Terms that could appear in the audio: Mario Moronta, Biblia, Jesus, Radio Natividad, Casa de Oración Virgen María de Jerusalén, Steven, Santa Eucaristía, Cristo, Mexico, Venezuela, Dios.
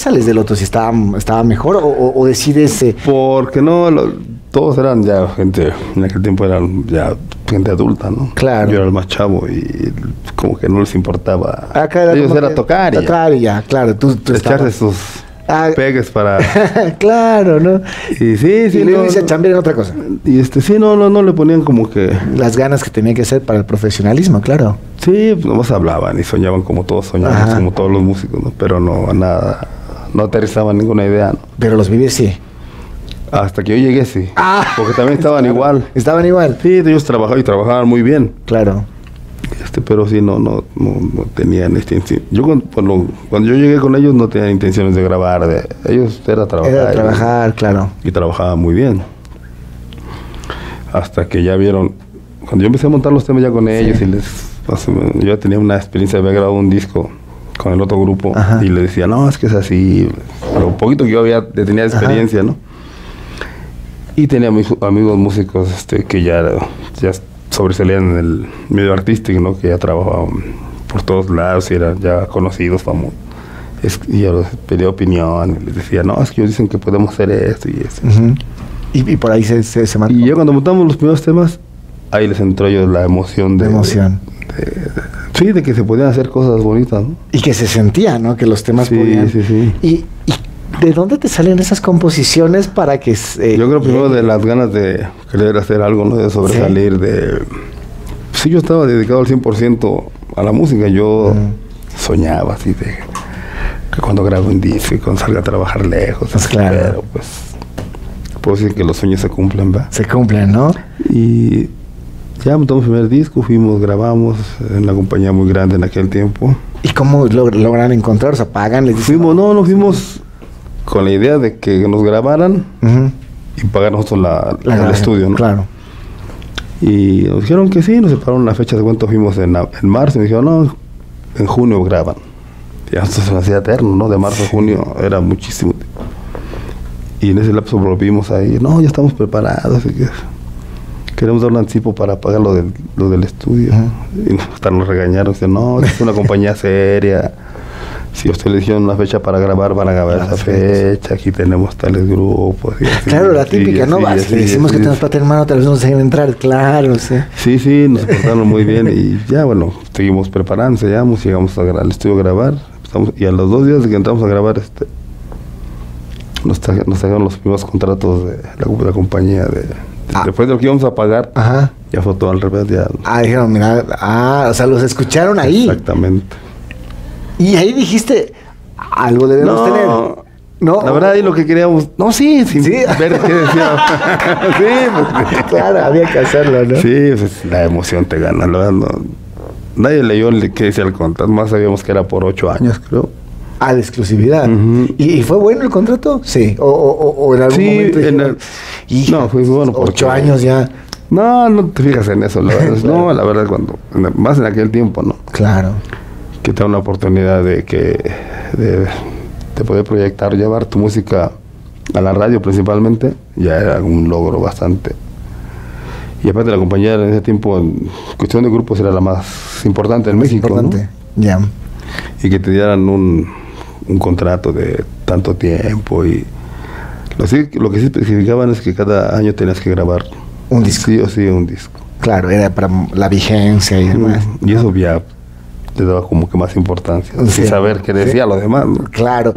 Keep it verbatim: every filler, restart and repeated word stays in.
sales del otro si estaba, estaba mejor o, o decides...? Eh... Porque no, lo, todos eran ya gente, en aquel tiempo eran ya gente adulta, ¿no? Claro. Yo era el más chavo y como que no les importaba. Acá era Ellos era tocar y tocar y ya, claro. Tú, tú echarse sus ah, pegues para... Claro, ¿no? Y sí, sí. Y luego no, dice chambear en otra cosa. Y este, sí, no, no, no le ponían como que... las ganas que tenía que hacer para el profesionalismo, claro. Sí, pues nomás hablaban y soñaban como todos soñaban, ajá, como todos los músicos, ¿no? Pero no, nada, no aterrizaban ninguna idea, ¿no? Pero los viví, sí. Hasta que yo llegué, sí. Ah, porque también estaban claro, igual. Estaban igual. Sí, ellos trabajaban y trabajaban muy bien. Claro. Este, pero sí, no, no, no, no tenían este, yo cuando, cuando, cuando yo llegué con ellos no tenían intenciones de grabar, de, ellos era trabajar. Era trabajar, y, claro. Y trabajaban muy bien. Hasta que ya vieron, cuando yo empecé a montar los temas ya con ellos, sí, y les, yo ya tenía una experiencia, había grabado un disco con el otro grupo, ajá, y les decía, no, es que es así, lo poquito que yo había, tenía experiencia, ajá, ¿no? Y tenía amigos músicos este, que ya, ya sobresalían en el medio artístico, ¿no? Que ya trabajaban por todos lados y eran ya conocidos, famosos. Es, y yo les pedía opinión y les decía, no, es que ellos dicen que podemos hacer esto y eso. Uh-huh. y, y por ahí se, se, se marcó. Y yo cuando montamos los primeros temas, ahí les entró yo la emoción de... La emoción. De, de, de, sí, de que se podían hacer cosas bonitas, ¿no? Y que se sentía, ¿no? Que los temas sí, podían... Sí, sí, sí. Y, y ¿de dónde te salen esas composiciones para que...? Eh, yo creo primero de las ganas de querer hacer algo, ¿no? De sobresalir, ¿sí? de... Sí, yo estaba dedicado al cien por ciento a la música. Yo mm. soñaba así de... que cuando grabo un disco y cuando salga a trabajar lejos... Pues claro. Pero pues... puedo decir que los sueños se cumplen, ¿verdad? Se cumplen, ¿no? Y... ya montamos el primer disco, fuimos, grabamos en una compañía muy grande en aquel tiempo. ¿Y cómo log logran encontrar? O sea, ¿pagan? Les dicen, fuimos, no, nos fuimos... con la idea de que nos grabaran, uh-huh, y pagar nosotros la, la, la el estudio, ¿no? Claro. Y nos dijeron que sí, nos separaron la fecha de cuánto fuimos en, en marzo, y me dijeron, no, en junio graban. Y esto se nos hacía eterno, ¿no? De marzo a junio era muchísimo tiempo. Y en ese lapso volvimos ahí, no, ya estamos preparados, y que queremos dar un anticipo para pagar lo del, lo del estudio. Uh-huh. Y hasta nos regañaron, dijeron, no, es una compañía seria. Si usted le dijeron una fecha para grabar, van a grabar claro, esa sí, fecha, aquí tenemos tales grupos. Y así, claro, la típica, así, ¿no? Así, así, le decimos así, que tenemos plata en mano, tal vez no se dejen entrar, claro, sí. Sí, sí, nos portaron muy bien y ya, bueno, seguimos preparando, llegamos, llegamos al estudio a grabar, empezamos, y a los dos días de que entramos a grabar, este, nos sacaron los primeros contratos de la, de la compañía de... Ah. Después de lo que íbamos a pagar, ajá, ya fue todo al revés, ya... Ah, dijeron, mira, ah, o sea, los escucharon ahí. Exactamente. Y ahí dijiste, algo debemos no, tener. No, la verdad, ahí lo que queríamos... No, sí, sin ¿sí? ver qué decía. Sí, pues, claro, había que hacerlo, ¿no? Sí, pues, la emoción te gana, la verdad. No, nadie leyó el que decía el contrato, más sabíamos que era por ocho años, creo. Ah, de exclusividad. Uh-huh. ¿Y, ¿Y fue bueno el contrato? Sí. ¿O, o, o en algún sí, momento dijeron, en el, no, fue bueno porque... Ocho años ya... No, no te fijas en eso, la verdad. Claro. No, la verdad, cuando más en aquel tiempo, ¿no? Claro. Que te da una oportunidad de que de, de poder proyectar, llevar tu música a la radio principalmente, ya era un logro bastante. Y aparte la compañía en ese tiempo, en cuestión de grupos, era la más importante en México, importante, ¿no? Ya. Yeah. Y que te dieran un, un contrato de tanto tiempo y lo, lo que sí especificaban es que cada año tenías que grabar un disco. Sí o sí, un disco. Claro, era para la vigencia y demás. Mm, y eso ya... te daba como que más importancia, sí, sin saber qué decía, sí, lo demás, ¿no? Claro.